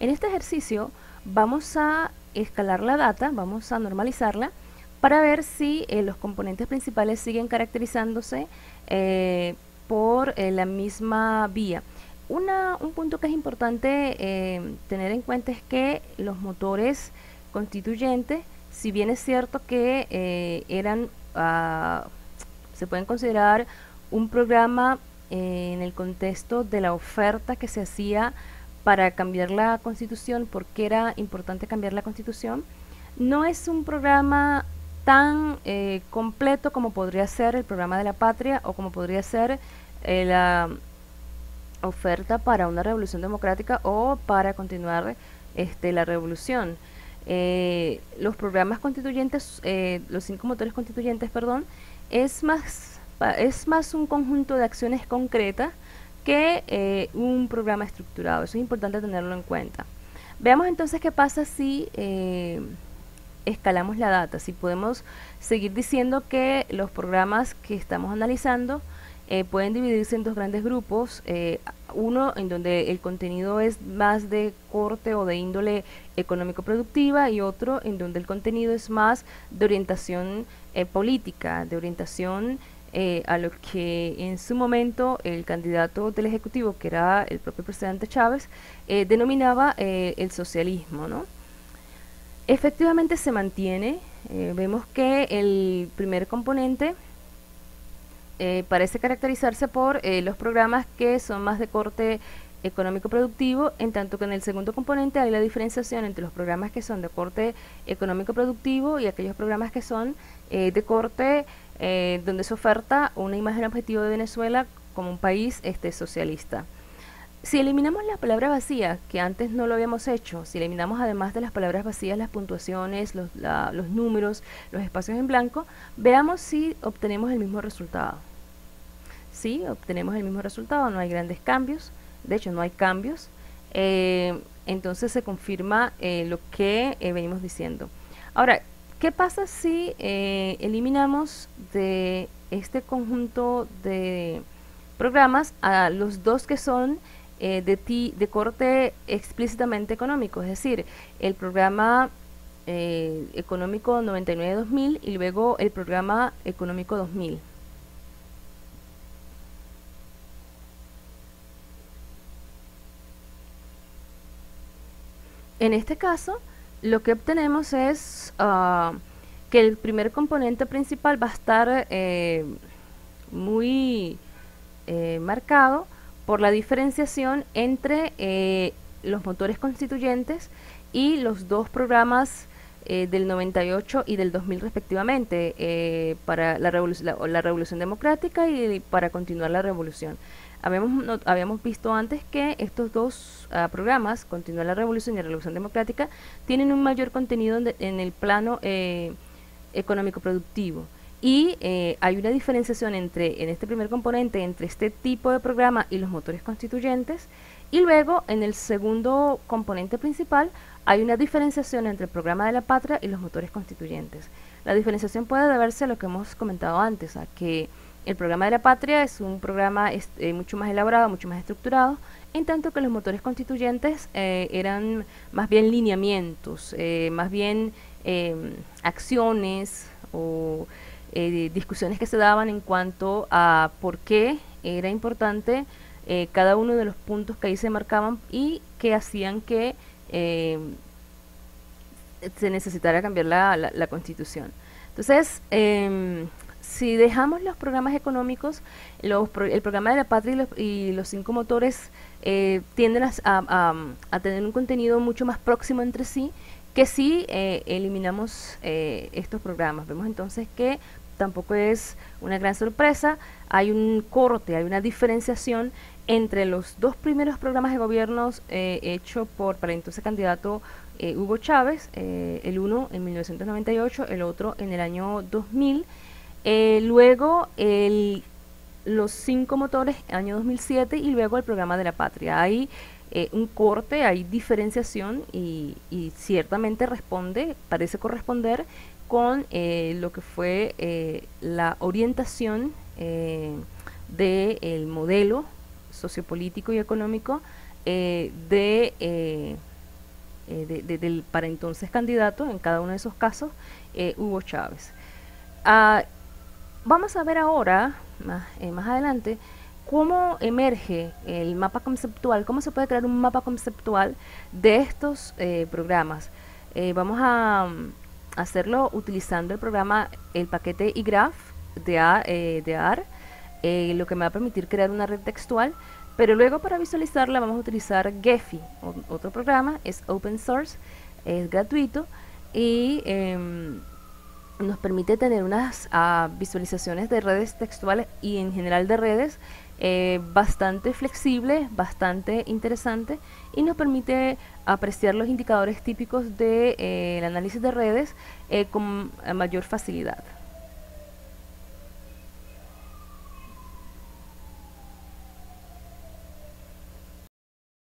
En este ejercicio vamos a escalar la data, vamos a normalizarla para ver si los componentes principales siguen caracterizándose por la misma vía. Un punto que es importante tener en cuenta es que los motores constituyentes, si bien es cierto que se pueden considerar un programa en el contexto de la oferta que se hacía para cambiar la constitución, porque era importante cambiar la constitución, no es un programa tan completo como podría ser el programa de la patria o como podría ser la oferta para una revolución democrática o para continuar la revolución. Los programas constituyentes, los 5 motores constituyentes, perdón, es más un conjunto de acciones concretas que un programa estructurado. Eso es importante tenerlo en cuenta. Veamos entonces qué pasa si escalamos la data, si podemos seguir diciendo que los programas que estamos analizando pueden dividirse en dos grandes grupos, uno en donde el contenido es más de corte o de índole económico-productiva y otro en donde el contenido es más de orientación política, de orientación a lo que en su momento el candidato del Ejecutivo, que era el propio presidente Chávez, denominaba el socialismo, ¿no? Efectivamente se mantiene, vemos que el primer componente parece caracterizarse por los programas que son más de corte económico-productivo, en tanto que en el segundo componente hay la diferenciación entre los programas que son de corte económico-productivo y aquellos programas que son de corte donde se oferta una imagen objetiva de Venezuela como un país socialista. Si eliminamos las palabras vacías, que antes no lo habíamos hecho, si eliminamos además de las palabras vacías las puntuaciones, los números, los espacios en blanco, veamos si obtenemos el mismo resultado. Sí, obtenemos el mismo resultado, no hay grandes cambios, de hecho no hay cambios, entonces se confirma lo que venimos diciendo. Ahora, ¿qué pasa si eliminamos de este conjunto de programas a los dos que son de corte explícitamente económico? Es decir, el programa económico 99-2000 y luego el programa económico 2000. En este caso, lo que obtenemos es que el primer componente principal va a estar muy marcado por la diferenciación entre los motores constituyentes y los dos programas del 98 y del 2000 respectivamente, para la revolución democrática y para continuar la revolución. Habíamos visto antes que estos dos programas, Continuar la Revolución y la Revolución Democrática, tienen un mayor contenido en el plano económico-productivo. Y hay una diferenciación en este primer componente entre este tipo de programa y los motores constituyentes, y luego en el segundo componente principal hay una diferenciación entre el programa de la patria y los motores constituyentes. La diferenciación puede deberse a lo que hemos comentado antes, a que el programa de la patria es un programa mucho más elaborado, mucho más estructurado, en tanto que los motores constituyentes eran más bien lineamientos, más bien acciones o discusiones que se daban en cuanto a por qué era importante cada uno de los puntos que ahí se marcaban y que hacían que se necesitara cambiar la constitución. Entonces, si dejamos los programas económicos, el programa de la patria y los 5 motores tienden a tener un contenido mucho más próximo entre sí que si eliminamos estos programas. Vemos entonces que tampoco es una gran sorpresa, hay un corte, hay una diferenciación entre los dos primeros programas de gobiernos hecho para el entonces candidato Hugo Chávez, el uno en 1998, el otro en el año 2000, luego los 5 motores año 2007 y luego el programa de la patria. Hay un corte, hay diferenciación y ciertamente parece corresponder con lo que fue la orientación del modelo sociopolítico y económico del para entonces candidato en cada uno de esos casos, Hugo Chávez. Vamos a ver ahora, más adelante, cómo emerge el mapa conceptual, cómo se puede crear un mapa conceptual de estos programas. Vamos a hacerlo utilizando el paquete igraph de AR, lo que me va a permitir crear una red textual, pero luego para visualizarla vamos a utilizar Gephi, otro programa, es open source, es gratuito y nos permite tener unas visualizaciones de redes textuales y en general de redes bastante flexible, bastante interesante, y nos permite apreciar los indicadores típicos del análisis de redes con mayor facilidad.